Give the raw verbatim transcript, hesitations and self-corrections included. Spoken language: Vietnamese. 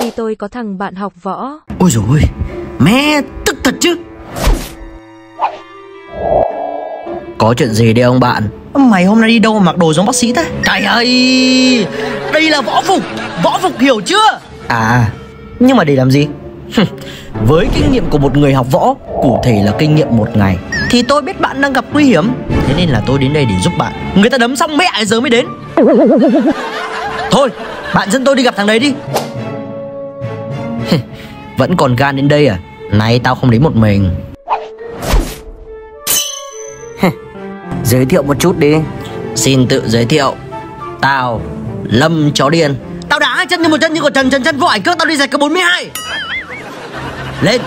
Khi tôi có thằng bạn học võ. Ôi dồi ôi, mẹ tức thật chứ. Có chuyện gì đây ông bạn? Mày hôm nay đi đâu mà mặc đồ giống bác sĩ thế? Trời ơi, đây là võ phục, võ phục hiểu chưa? À, nhưng mà để làm gì? Với kinh nghiệm của một người học võ, cụ thể là kinh nghiệm một ngày, thì tôi biết bạn đang gặp nguy hiểm, thế nên là tôi đến đây để giúp bạn. Người ta đấm xong mẹ giờ mới đến. Thôi, bạn dẫn tôi đi gặp thằng đấy đi. Vẫn còn gan đến đây à? Nay tao không đến một mình. Giới thiệu một chút đi. Xin tự giới thiệu. Tao Lâm Chó Điên. Tao đá chân như một chân như của Trần Trần Chân vô ảnh cước. Tao đi giày có bốn mươi hai. Lên.